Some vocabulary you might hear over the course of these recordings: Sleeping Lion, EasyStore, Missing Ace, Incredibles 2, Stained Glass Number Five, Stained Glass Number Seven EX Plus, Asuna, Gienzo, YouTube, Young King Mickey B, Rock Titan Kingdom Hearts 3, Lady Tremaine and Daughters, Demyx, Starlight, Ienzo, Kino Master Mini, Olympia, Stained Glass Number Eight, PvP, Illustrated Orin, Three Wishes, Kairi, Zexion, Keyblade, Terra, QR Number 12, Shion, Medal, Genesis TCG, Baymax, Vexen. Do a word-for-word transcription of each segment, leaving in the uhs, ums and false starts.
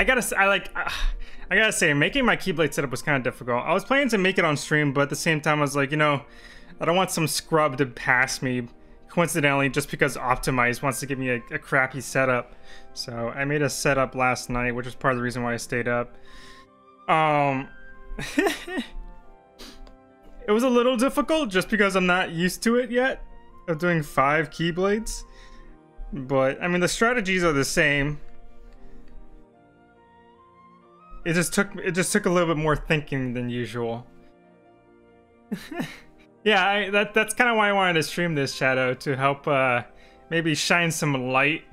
I gotta, I like, uh, I gotta say, making my Keyblade setup was kind of difficult. I was planning to make it on stream, but at the same time, I was like, you know, I don't want some scrub to pass me, coincidentally, just because Optimize wants to give me a, a crappy setup. So I made a setup last night, which was part of the reason why I stayed up. Um, it was a little difficult just because I'm not used to it yet, of doing five Keyblades. But, I mean, the strategies are the same. It just took it just took a little bit more thinking than usual. Yeah, I, that that's kind of why I wanted to stream this, Shadow, to help uh, maybe shine some light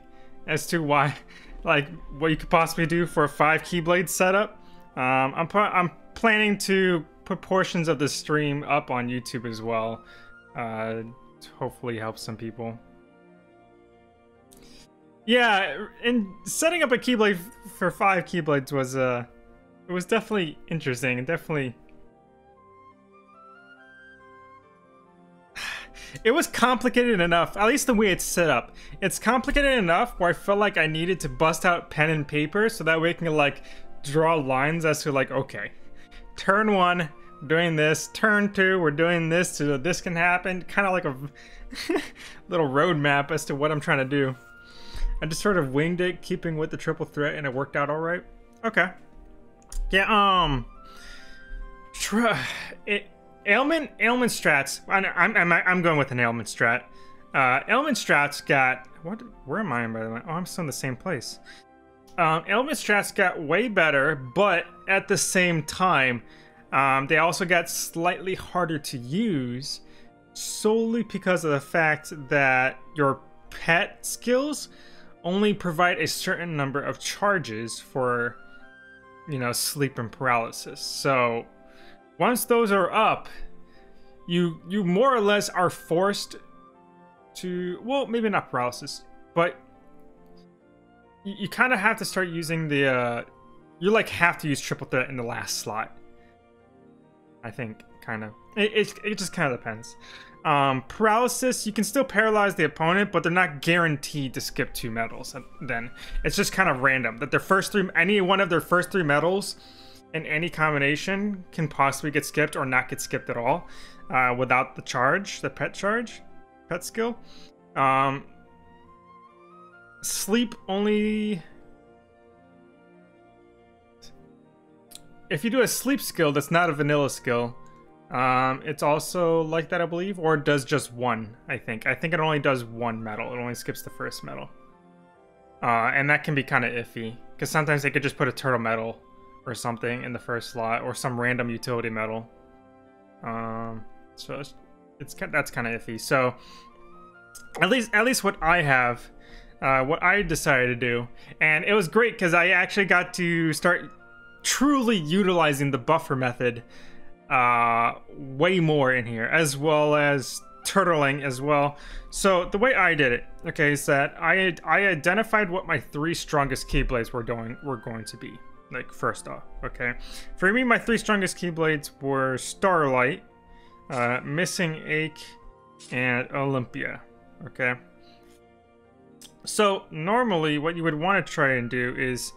as to why, like, what you could possibly do for a five Keyblade setup. Um, I'm I'm planning to put portions of the stream up on YouTube as well, uh, to hopefully help some people. Yeah, and setting up a Keyblade for five Keyblades was uh, it was definitely interesting. It definitely, it was complicated enough. At least the way it's set up, it's complicated enough where I felt like I needed to bust out pen and paper so that way I can like draw lines as to like, okay, turn one, doing this. Turn two, we're doing this, so that this can happen. Kind of like a little roadmap as to what I'm trying to do. I just sort of winged it, keeping with the triple threat, and it worked out all right. Okay. Yeah, um... Try... It, ailment, ailment strats... I, I'm, I'm, I'm going with an ailment strat. Uh, ailment strats got... What? Where am I, by the way? Oh, I'm still in the same place. Um, ailment strats got way better, but at the same time, um, they also got slightly harder to use solely because of the fact that your pet skills only provide a certain number of charges for, you know, sleep and paralysis. So once those are up, you you more or less are forced to, well, maybe not paralysis, but you, you kind of have to start using the, uh, you like have to use triple threat in the last slot. I think, kind of. It, it, it just kind of depends. Um, paralysis, you can still paralyze the opponent, but they're not guaranteed to skip two medals. Then it's just kind of random that their first three, any one of their first three medals in any combination can possibly get skipped or not get skipped at all, uh, without the charge, the pet charge, pet skill. Um, sleep only, if you do a sleep skill that's not a vanilla skill. Um, it's also like that, I believe, or it does just one, I think. I think it only does one medal. It only skips the first medal. Uh, and that can be kind of iffy, because sometimes they could just put a turtle medal or something in the first slot, or some random utility medal. Um, so it's, it's that's kind of iffy. So at least, at least what I have, uh, what I decided to do, and it was great because I actually got to start truly utilizing the buffer method uh way more in here, as well as turtling as well. So the way I did it, okay, is that I I identified what my three strongest Keyblades were going were going to be. Like, first off, okay, for me, my three strongest Keyblades were Starlight, uh, Missing Ace, and Olympia. Okay, so normally what you would want to try and do is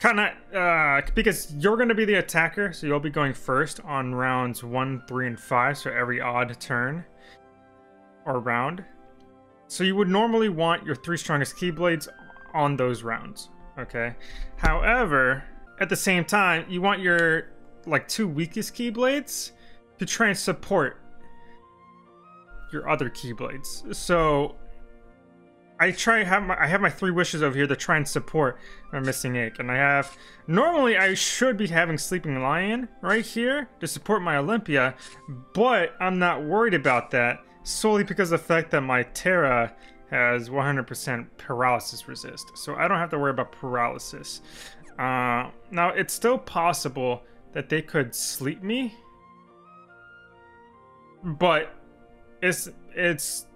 kind of, uh, because you're going to be the attacker, so you'll be going first on rounds one, three, and five, so every odd turn or round. So you would normally want your three strongest Keyblades on those rounds, okay? However, at the same time, you want your, like, two weakest Keyblades to try and support your other Keyblades. So I try have my I have my three wishes over here to try and support my Missing Ace, and I have, normally I should be having Sleeping Lion right here to support my Olympia, but I'm not worried about that solely because of the fact that my Terra has one hundred percent paralysis resist, so I don't have to worry about paralysis. Uh, now it's still possible that they could sleep me, but it's it's.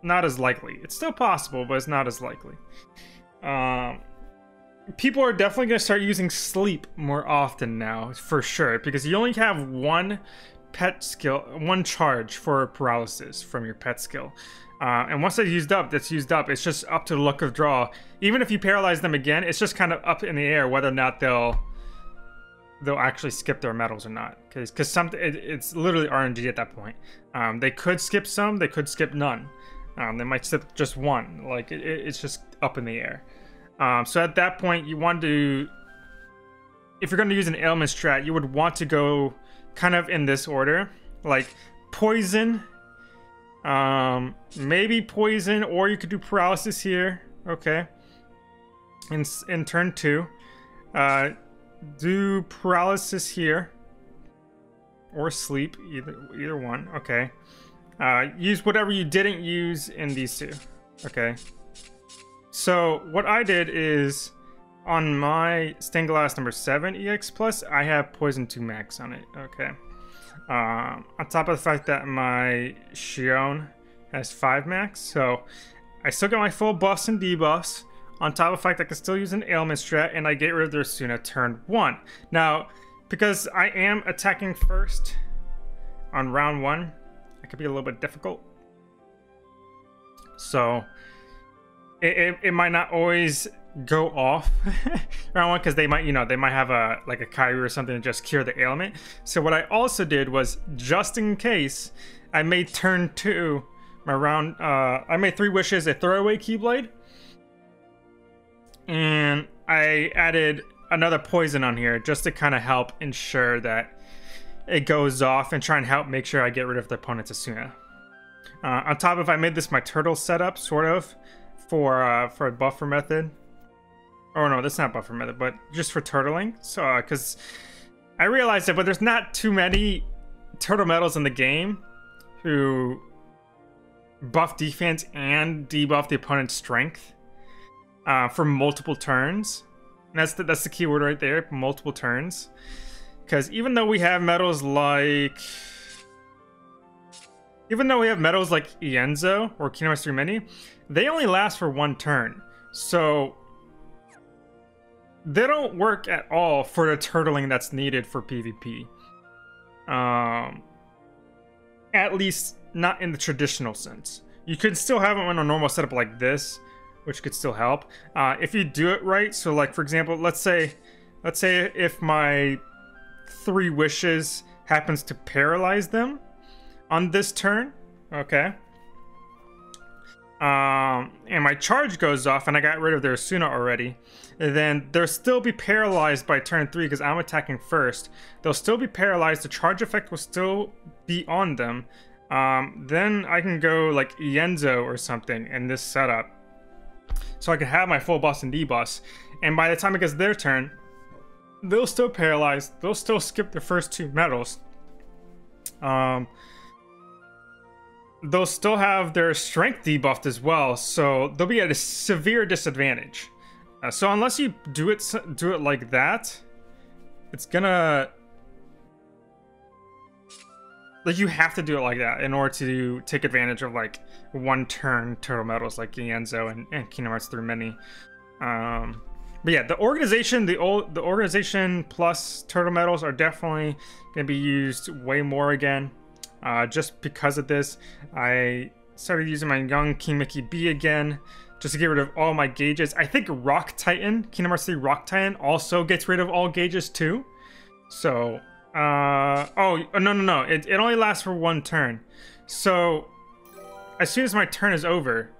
Not as likely. It's still possible, but it's not as likely. Um, people are definitely going to start using sleep more often now, for sure, because you only have one pet skill, one charge for paralysis from your pet skill. Uh, and once that's used up, that's used up. It's just up to the luck of draw. Even if you paralyze them again, it's just kind of up in the air whether or not they'll they'll actually skip their medals or not. Because because some it, it's literally R N G at that point. Um, they could skip some, they could skip none. Um, they might skip just one. Like it, it's just up in the air. Um, so at that point, you want to, if you're going to use an ailment strat, you would want to go kind of in this order, like poison. Um, maybe poison, or you could do paralysis here. Okay. In, in turn two, uh, do paralysis here or sleep, either, either one. Okay. Uh, use whatever you didn't use in these two. Okay. So what I did is on my Stained Glass Number Seven E X Plus, I have Poison two Max on it. Okay. Um, on top of the fact that my Shion has five max, so I still got my full buffs and debuffs. On top of the fact that I can still use an ailment strat, and I get rid of their Asuna turn one. Now, because I am attacking first on round one, it could be a little bit difficult. So it, it, it might not always go off round one, because they might, you know, they might have a like a Kairi or something to just cure the ailment. So what I also did was, just in case, I made turn two my round. Uh, I made Three Wishes a throwaway Keyblade, and I added another poison on here just to kind of help ensure that it goes off and try and help make sure I get rid of the opponent's Asuna. Uh, on top of, I made this my turtle setup sort of for uh, for a buffer method. Oh no, that's not buffer method, but just for turtling. So, uh, cause I realized that, but there's not too many turtle metals in the game who buff defense and debuff the opponent's strength uh, for multiple turns. And that's the, that's the key word right there, multiple turns. Cause even though we have metals like, even though we have metals like Ienzo or Kino Master Mini, they only last for one turn. So they don't work at all for the turtling that's needed for PvP. Um, at least not in the traditional sense. You could still have it on a normal setup like this, which could still help. Uh, if you do it right, so like for example, let's say, let's say if my Three Wishes happens to paralyze them on this turn, okay? Um, and my charge goes off and I got rid of their Asuna already, and then they'll still be paralyzed by turn three because I'm attacking first. They'll still be paralyzed. The charge effect will still be on them. Um, then I can go like Ienzo or something in this setup. So I can have my full boss and debuff. And by the time it gets their turn, they'll still paralyze. They'll still skip their first two medals. Um... They'll still have their strength debuffed as well, so they'll be at a severe disadvantage. Uh, so unless you do it do it like that, it's gonna, like, you have to do it like that in order to take advantage of like one turn turtle metals like Gienzo and, and Kingdom Hearts three Mini. Um, but yeah, the organization, the old the organization plus turtle metals are definitely gonna be used way more again. Uh, just because of this, I started using my Young King Mickey B again, just to get rid of all my gauges. I think Rock Titan, Kingdom Hearts three Rock Titan, also gets rid of all gauges too. So, uh, oh, no, no, no, it, it only lasts for one turn. So, as soon as my turn is over,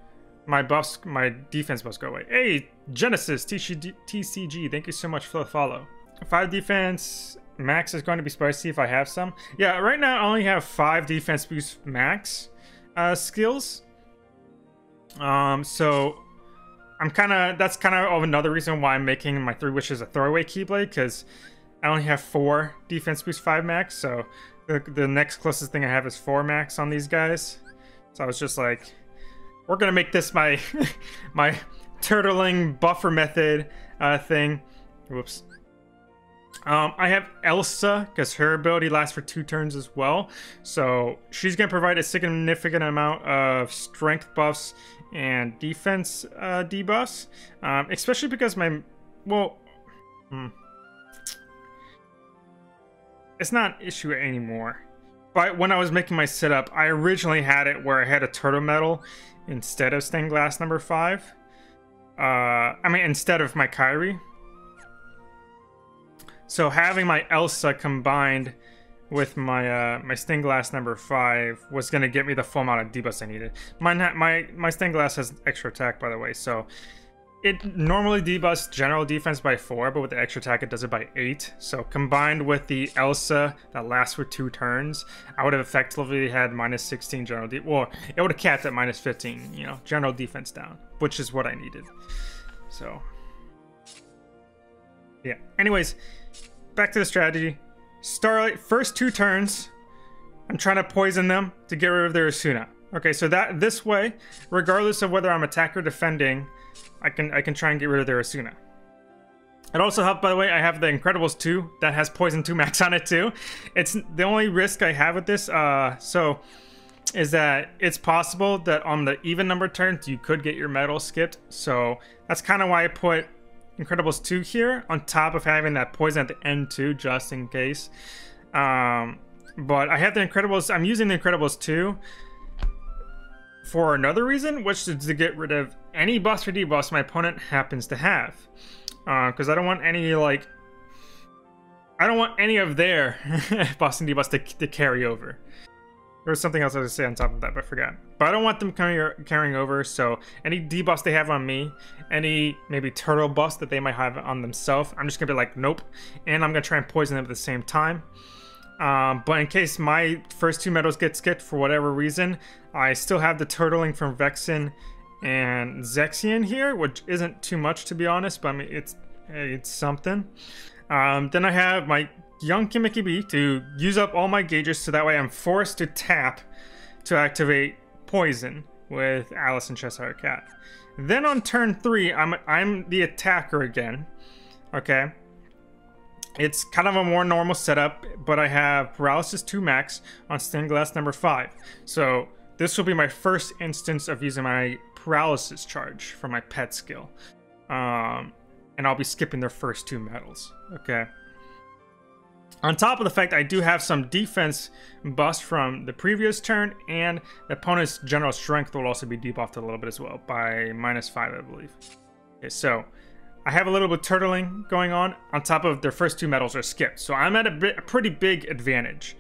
my buffs, my defense buffs go away. Hey, Genesis T C G, thank you so much for the follow. Five defense max is going to be spicy if I have some. Yeah, right now I only have five defense boost max uh, skills. Um, so I'm kind of, that's kind of another reason why I'm making my Three Wishes a throwaway Keyblade, because I only have four defense boost five max. So the, the next closest thing I have is four max on these guys. So I was just like, we're gonna make this my my turtling buffer method uh, thing. Whoops. Um, I have Elsa, because her ability lasts for two turns as well. So she's going to provide a significant amount of strength buffs and defense uh, debuffs. Um, especially because my... Well... Hmm, it's not an issue anymore. I, when I was making my setup, I originally had it where I had a turtle medal instead of Stained Glass Number Five. Uh, I mean, instead of my Kairi. So having my Elsa combined with my uh, my Stained Glass Number Five was gonna get me the full amount of debuffs I needed. Mine ha my my Stained Glass has extra attack, by the way, so it normally debuffs general defense by four, but with the extra attack it does it by eight. So combined with the Elsa that lasts for two turns, I would have effectively had minus sixteen general defense. Well, it would have capped at minus fifteen, you know, general defense down, which is what I needed. So yeah. Anyways, back to the strategy. Starlight, first two turns, I'm trying to poison them to get rid of their Asuna. Okay, so that this way, regardless of whether I'm attacking or defending, I can I can try and get rid of their Asuna. It also helped, by the way, I have the Incredibles two that has Poison two max on it too. It's the only risk I have with this, uh, so, is that it's possible that on the even number turns, you could get your medal skipped. So that's kind of why I put Incredibles two here, on top of having that poison at the end too, just in case. Um, but I have the Incredibles, I'm using the Incredibles two for another reason, which is to get rid of any buffs or debuffs my opponent happens to have. Because uh, I don't want any, like, I don't want any of their buffs and debuffs to, to carry over. There was something else I was going to say on top of that, but I forgot. But I don't want them coming, carrying over, so any debuffs they have on me, any maybe turtle buffs that they might have on themselves, I'm just going to be like, nope. And I'm going to try and poison them at the same time. Um, but in case my first two medals get skipped for whatever reason, I still have the turtling from Vexen and Zexion here, which isn't too much, to be honest, but I mean, it's, it's something. Um, then I have my Young King Mickey B to use up all my gauges, so that way I'm forced to tap to activate poison with Alice and Cheshire Cat. Then on turn three, I'm I'm the attacker again. Okay, it's kind of a more normal setup, but I have Paralysis two max on Stained Glass Number Five, so this will be my first instance of using my Paralysis charge for my pet skill, um, and I'll be skipping their first two medals. Okay. On top of the fact I do have some defense buffs from the previous turn, and the opponent's general strength will also be debuffed a little bit as well by minus five, I believe. Okay, so I have a little bit of turtling going on, on top of their first two medals are skipped. So I'm at a, bit, a pretty big advantage.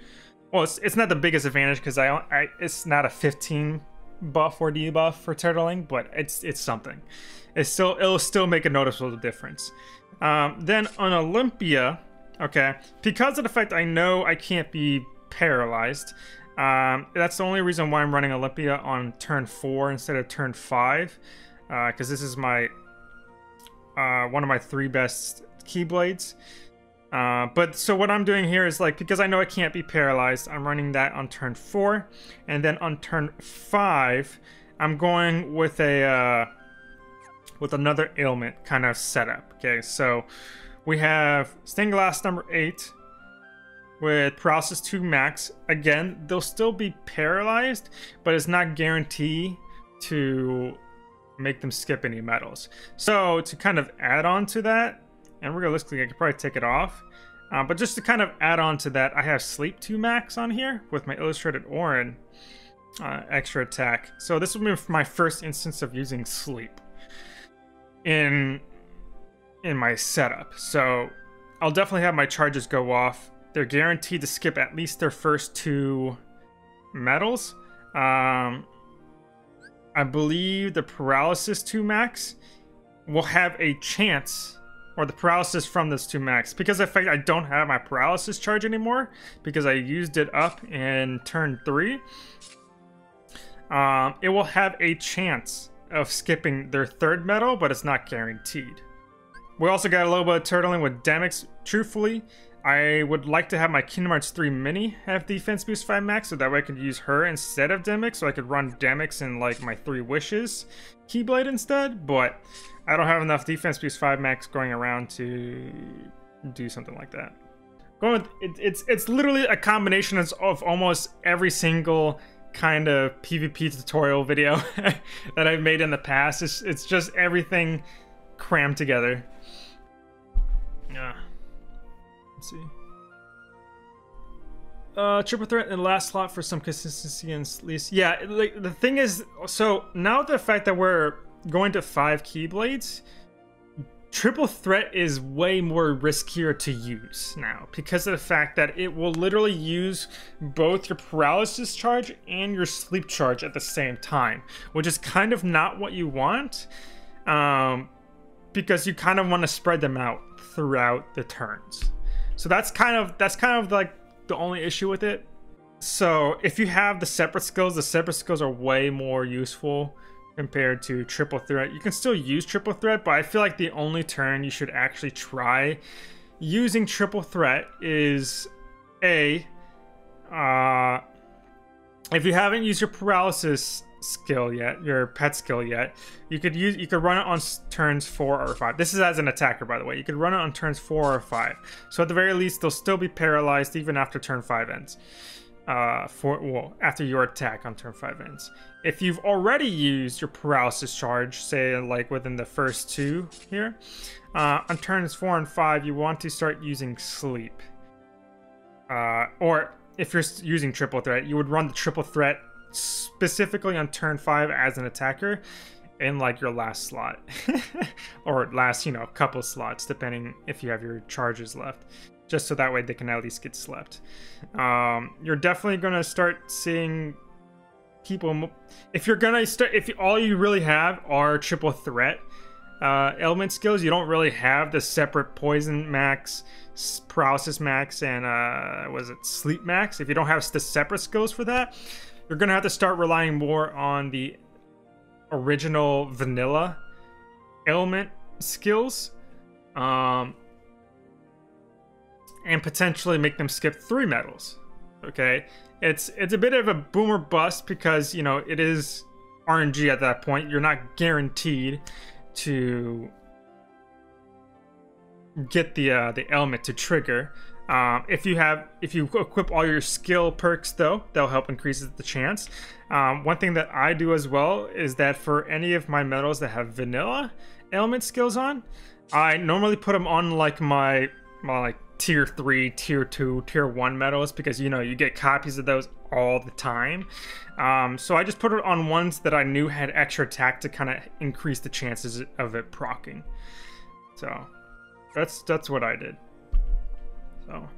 Well, it's, it's not the biggest advantage because I, I it's not a fifteen buff or debuff for turtling, but it's it's something. It's still, it'll still make a noticeable difference. Um, then on Olympia, okay, because of the fact I know I can't be paralyzed, um, that's the only reason why I'm running Olympia on turn four instead of turn five, because uh, this is my uh, one of my three best Keyblades. Uh, but so what I'm doing here is, like, because I know I can't be paralyzed, I'm running that on turn four, and then on turn five, I'm going with a uh, with another ailment kind of setup. Okay, so we have Stained Glass Number Eight with Paralysis two max. Again, they'll still be paralyzed, but it's not guaranteed to make them skip any medals. So to kind of add on to that, and realistically I could probably take it off, uh, but just to kind of add on to that, I have Sleep two max on here with my Illustrated Orin uh, extra attack. So this will be my first instance of using Sleep in in my setup, so I'll definitely have my charges go off. They're guaranteed to skip at least their first two medals. um I believe the Paralysis two max will have a chance, or the paralysis from this two max, because of the fact I don't have my paralysis charge anymore because I used it up in turn three, um it will have a chance of skipping their third medal, but it's not guaranteed. We also got a little bit of turtling with Demyx. Truthfully, I would like to have my Kingdom Hearts three Mini have defense boost five max, so that way I could use her instead of Demyx, so I could run Demyx in, like, my Three Wishes Keyblade instead, but I don't have enough defense boost five max going around to do something like that. Going with, it, it's, it's literally a combination of almost every single kind of PvP tutorial video that I've made in the past. It's, it's just everything crammed together. Yeah. Let's see. uh, Triple Threat in the last slot for some consistency and at least. Yeah, like the thing is, so now the fact that we're going to five Keyblades, Triple Threat is way more riskier to use now because of the fact that it will literally use both your Paralysis Charge and your Sleep Charge at the same time, which is kind of not what you want, um, because you kind of want to spread them out throughout the turns. So that's kind of that's kind of like the only issue with it. So if you have the separate skills, the separate skills are way more useful compared to Triple Threat. You can still use Triple Threat, but I feel like the only turn you should actually try using Triple Threat is a uh, if you haven't used your Paralysis skill yet, your pet skill yet, you could use you could run it on turns four or five. This is as an attacker, by the way. You could run it on turns four or five. So at the very least, they'll still be paralyzed even after turn five ends. Uh, for well, after your attack on turn five ends. If you've already used your Paralysis Charge, say like within the first two here, uh, on turns four and five, you want to start using Sleep. Uh, or if you're using Triple Threat, you would run the Triple Threat specifically on turn five as an attacker in like your last slot or last, you know, couple slots, depending if you have your charges left. Just so that way they can at least get slept. Um, you're definitely gonna start seeing people. If you're gonna start, if all you really have are Triple Threat uh, element skills, you don't really have the separate Poison Max, Paralysis Max, and uh, was it Sleep Max? If you don't have the separate skills for that, you're gonna have to start relying more on the original vanilla element skills. Um, and potentially make them skip three medals. Okay, it's it's a bit of a boom or bust because, you know, it is R N G at that point. You're not guaranteed to get the uh, the element to trigger. Um, if you have if you equip all your skill perks though, that'll help increase the chance. Um, one thing that I do as well is that for any of my medals that have vanilla element skills on, I normally put them on like my my like tier three, tier two, tier one medals, because, you know, you get copies of those all the time. Um, so I just put it on ones that I knew had extra attack to kind of increase the chances of it proccing. So that's that's what I did. So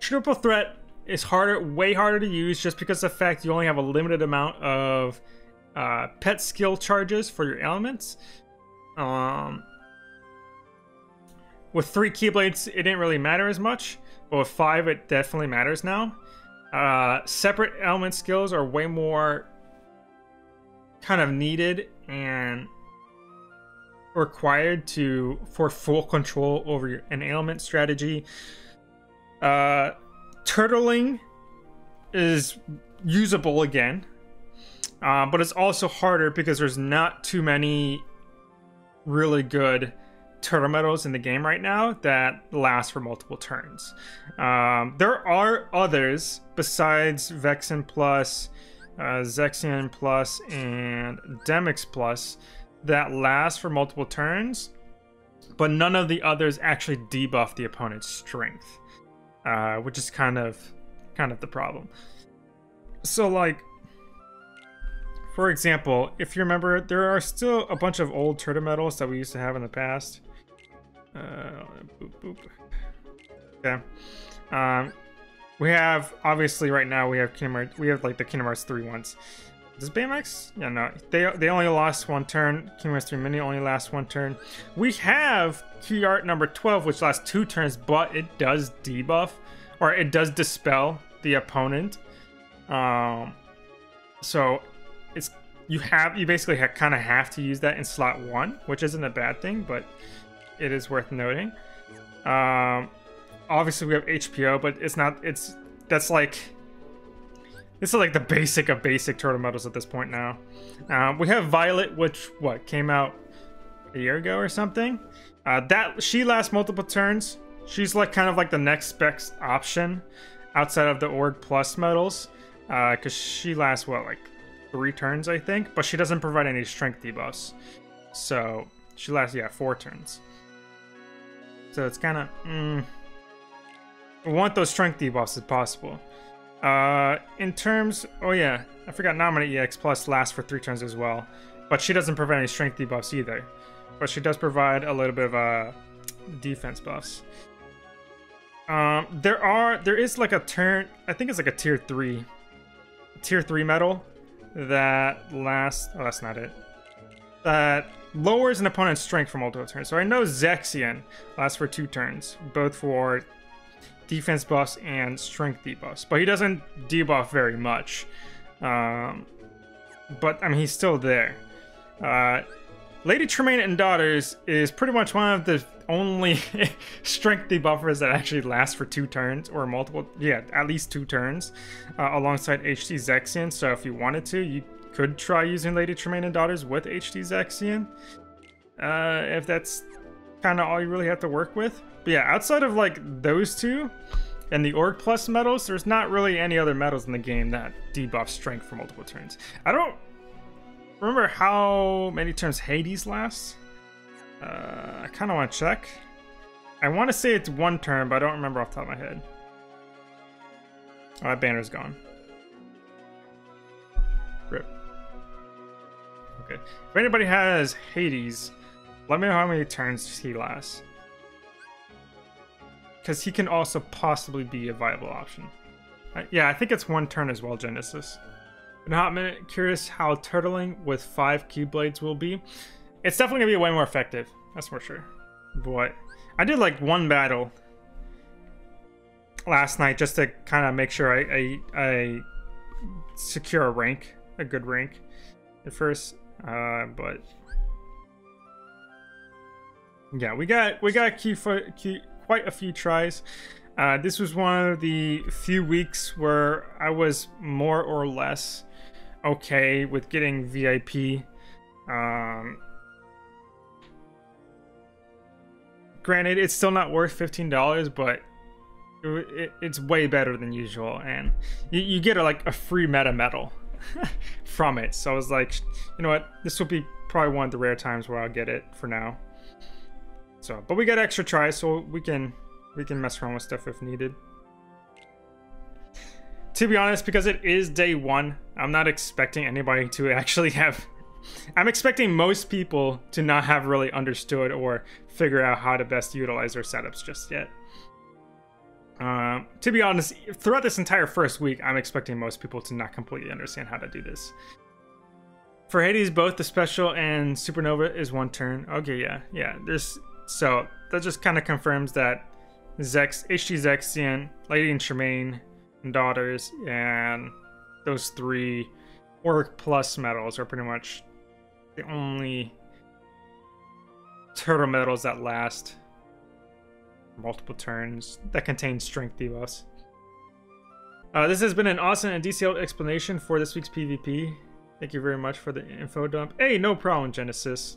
Triple Threat is harder, way harder to use, just because of the fact you only have a limited amount of uh, pet skill charges for your elements. Um, With three Keyblades, it didn't really matter as much, but with five, it definitely matters now. Uh, separate element skills are way more kind of needed and required to for full control over your, an ailment strategy. Uh, turtling is usable again, uh, but it's also harder because there's not too many really good turtle medals in the game right now that last for multiple turns. Um, there are others besides Vexen Plus, uh, Zexion Plus, and Demyx Plus that last for multiple turns, but none of the others actually debuff the opponent's strength, uh, which is kind of kind of the problem. So, like, for example, if you remember, there are still a bunch of old turtle medals that we used to have in the past. Uh, boop, boop. Yeah. Um, we have, obviously right now we have Kingdom Hearts, we have like the Kingdom Hearts three ones. Does Baymax? Yeah, no. They they only lost one turn. Kingdom Hearts three Mini only lasts one turn. We have Q R Number twelve, which lasts two turns, but it does debuff, or it does dispel the opponent. Um, so it's you have you basically ha kind of have to use that in slot one, which isn't a bad thing, but it is worth noting. Um, obviously we have H P O, but it's not, it's, that's like, this is like the basic of basic turtle medals at this point now. Uh, we have Violet, which, what, came out a year ago or something? Uh, that, she lasts multiple turns. She's like kind of like the next specs option outside of the Org Plus medals, uh, cause she lasts, what, like three turns, I think, but she doesn't provide any strength debuffs. So she lasts, yeah, four turns. So it's kind of, mm, we want those strength debuffs if possible. Uh, in terms... Oh yeah, I forgot Nominate E X Plus lasts for three turns as well. But she doesn't provide any strength debuffs either. But she does provide a little bit of uh, defense buffs. Um, there are... There is like a turn... I think it's like a tier three. Tier three medal that lasts... Oh, that's not it. That lowers an opponent's strength for multiple turns. So I know Zexion lasts for two turns. Both for... defense buffs and strength debuffs, but he doesn't debuff very much. Um, but I mean, he's still there. Uh, Lady Tremaine and Daughters is pretty much one of the only strength debuffers that actually lasts for two turns or multiple, yeah, at least two turns, uh, alongside H D Zexion. So if you wanted to, you could try using Lady Tremaine and Daughters with H D Zexion, uh, if that's kind of all you really have to work with. But yeah, outside of like those two and the Org Plus medals, there's not really any other medals in the game that debuff strength for multiple turns. I don't remember how many turns Hades lasts. Uh, I kind of want to check. I want to say it's one turn, but I don't remember off the top of my head. Oh, that banner's gone. Rip. Okay. If anybody has Hades, let me know how many turns he lasts. Because he can also possibly be a viable option. Uh, yeah, I think it's one turn as well, Genesis. In a hot minute, curious how turtling with five Keyblades will be. It's definitely going to be way more effective. That's for sure. But I did like one battle last night just to kind of make sure I, I, I secure a rank. A good rank at first. Uh, but... Yeah, we got we got key for, key, quite a few tries. Uh, this was one of the few weeks where I was more or less okay with getting V I P. Um, granted, it's still not worth fifteen dollars, but it, it, it's way better than usual, and you, you get a, like a free meta medal from it. So I was like, you know what, this will be probably one of the rare times where I'll get it for now. So, but we got extra tries, so we can we can mess around with stuff if needed. To be honest, because it is day one, I'm not expecting anybody to actually have... I'm expecting most people to not have really understood or figure out how to best utilize their setups just yet. Um, to be honest, throughout this entire first week, I'm expecting most people to not completely understand how to do this. For Hades, both the special and supernova is one turn. Okay, yeah, yeah, there's... So that just kind of confirms that Zex, H D Zexion, Lady and Tremaine, and Daughters, and those three Orc Plus medals are pretty much the only turtle medals that last multiple turns that contain strength debuffs. Uh, this has been an awesome and detailed explanation for this week's PvP. Thank you very much for the info dump. Hey, no problem, Genesis.